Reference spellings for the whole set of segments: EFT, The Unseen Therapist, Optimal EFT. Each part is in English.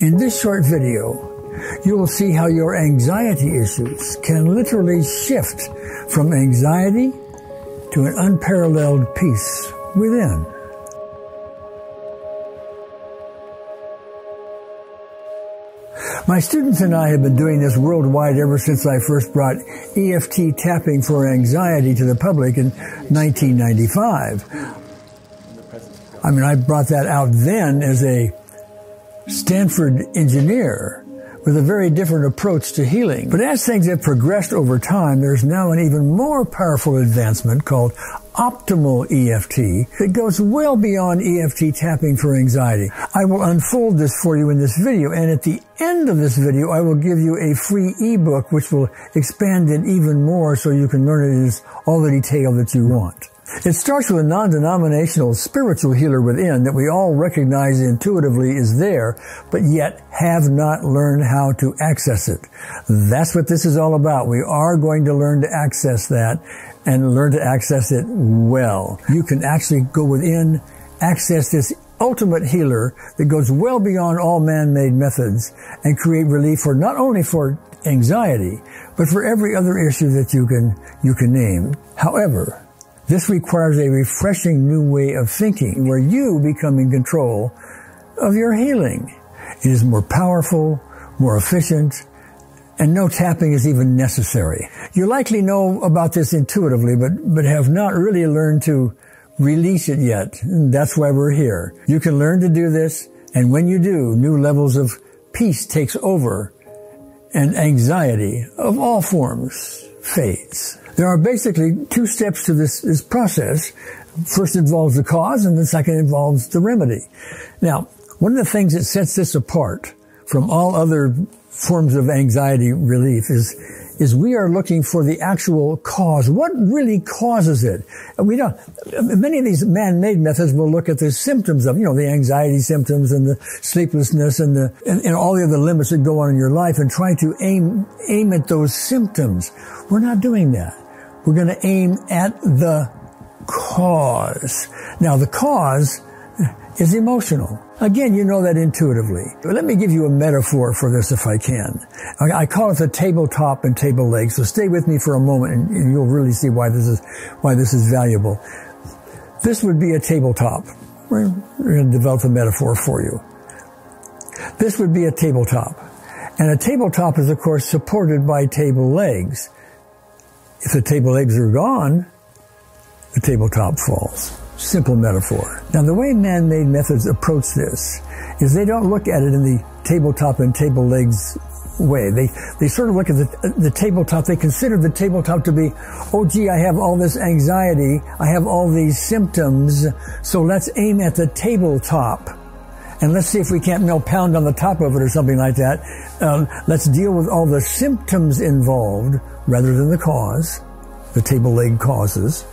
In this short video, you will see how your anxiety issues can literally shift from anxiety to an unparalleled peace within. My students and I have been doing this worldwide ever since I first brought EFT tapping for anxiety to the public in 1995. I mean, I brought that out then as a Stanford engineer with a very different approach to healing. But as things have progressed over time, there's now an even more powerful advancement called Optimal EFT that goes well beyond EFT tapping for anxiety. I will unfold this for you in this video, and at the end of this video, I will give you a free ebook which will expand it even more so you can learn it in all the detail that you want. It starts with a non-denominational spiritual healer within that we all recognize intuitively is there, but yet have not learned how to access it. That's what this is all about. We are going to learn to access that and learn to access it well. You can actually go within, access this ultimate healer that goes well beyond all man-made methods and create relief for not only for anxiety, but for every other issue that you can name. However, this requires a refreshing new way of thinking where you become in control of your healing. It is more powerful, more efficient, and no tapping is even necessary. You likely know about this intuitively, but have not really learned to release it yet. That's why we're here. You can learn to do this, and when you do, new levels of peace takes over and anxiety of all forms fades. There are basically two steps to this process. First involves the cause, and the second involves the remedy. Now, one of the things that sets this apart from all other forms of anxiety relief is we are looking for the actual cause. What really causes it? We don't. Many of these man-made methods will look at the symptoms of, the anxiety symptoms and the sleeplessness and and all the other limits that go on in your life and try to aim at those symptoms. We're not doing that. We're going to aim at the cause. Now, the cause is emotional. Again, you know that intuitively. But let me give you a metaphor for this if I can. I call it the tabletop and table leg, so stay with me for a moment and you'll really see why this is valuable. This would be a tabletop. We're going to develop a metaphor for you. This would be a tabletop. And a tabletop is, of course, supported by table legs. If the table legs are gone, the tabletop falls. Simple metaphor. Now, the way man-made methods approach this is they don't look at it in the tabletop and table legs way. They sort of look at the tabletop. They consider the tabletop to be, oh, gee, I have all this anxiety. I have all these symptoms. So let's aim at the tabletop. And let's see if we can't, pound on the top of it or something like that. Let's deal with all the symptoms involved rather than the cause, the table leg causes.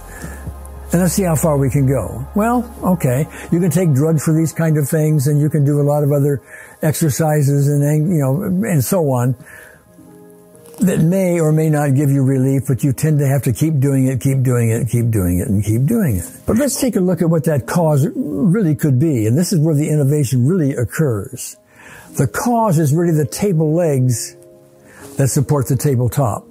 And let's see how far we can go. Well, okay, you can take drugs for these kind of things, and you can do a lot of other exercises and, and so on that may or may not give you relief, but you tend to have to keep doing it. But let's take a look at what that cause really could be, and this is where the innovation really occurs. The cause is really the table legs that support the tabletop.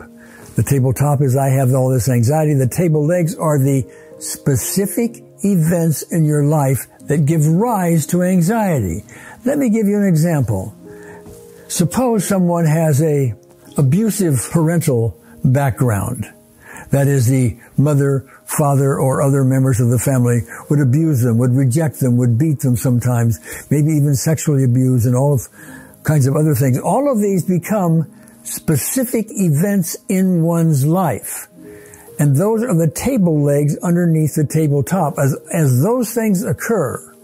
The tabletop is I have all this anxiety. The table legs are the specific events in your life that give rise to anxiety. Let me give you an example. Suppose someone has a abusive parental background. That is, the mother, father, or other members of the family would abuse them, would reject them, would beat them sometimes, maybe even sexually abuse and all kinds of other things. All of these become specific events in one's life. And those are the table legs underneath the tabletop. As those things occur,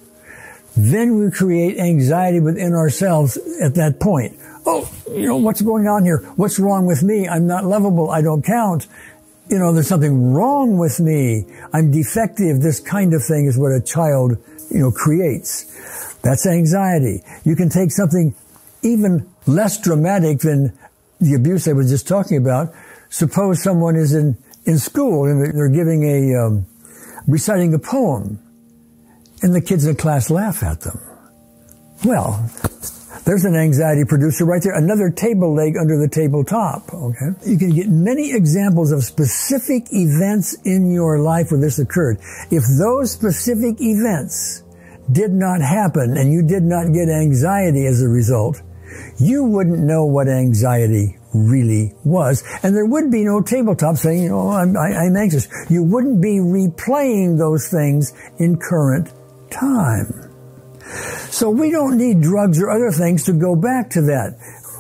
then we create anxiety within ourselves at that point. Oh, what's going on here? What's wrong with me? I'm not lovable. I don't count. There's something wrong with me. I'm defective. This kind of thing is what a child, creates. That's anxiety. You can take something even less dramatic than the abuse I was just talking about. Suppose someone is in school, and they're giving reciting a poem, and the kids in class laugh at them. Well, There's an anxiety producer right there, another table leg under the tabletop, okay? You can get many examples of specific events in your life where this occurred. If those specific events did not happen and you did not get anxiety as a result, you wouldn't know what anxiety really was. And there would be no tabletop saying, oh, I'm anxious. You wouldn't be replaying those things in current time. So we don't need drugs or other things to go back to that.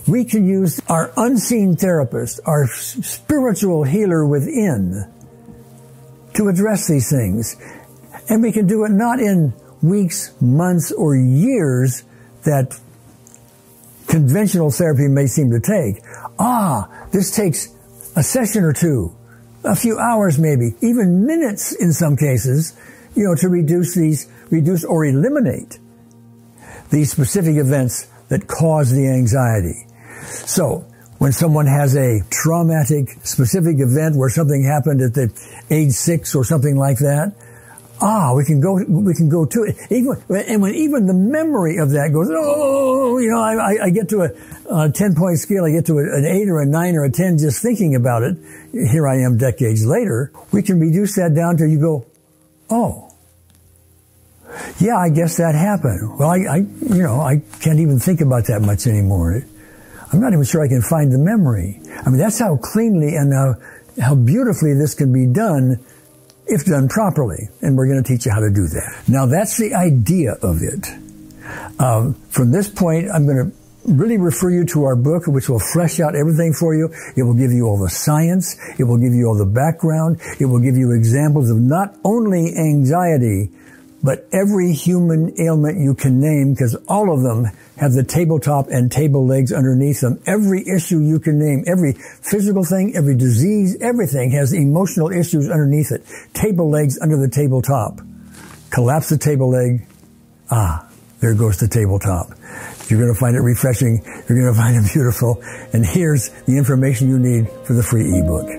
We can use our unseen therapist, our spiritual healer within, to address these things. And we can do it not in weeks, months, or years that conventional therapy may seem to take. This takes a session or two, a few hours maybe, even minutes in some cases, you know, to reduce or eliminate these specific events that cause the anxiety. So when someone has a traumatic specific event where something happened at the age 6 or something like that, we can go to it. Even when the memory of that goes, oh, you know, I get to a 10-point scale, I get to an 8 or a 9 or a 10 just thinking about it. Here I am decades later. We can reduce that down till you go, oh, yeah, I guess that happened. Well, I can't even think about that much anymore. I'm not even sure I can find the memory. I mean, that's how cleanly and how beautifully this can be done if done properly, and we're going to teach you how to do that. Now, that's the idea of it. From this point, I'm going to really refer you to our book, which will flesh out everything for you. It will give you all the science. It will give you all the background. It will give you examples of not only anxiety, but every human ailment you can name, because all of them have the tabletop and table legs underneath them. Every issue you can name, every physical thing, every disease, everything has emotional issues underneath it. Table legs under the tabletop. Collapse the table leg. There goes the tabletop. You're going to find it refreshing. You're going to find it beautiful. And here's the information you need for the free ebook.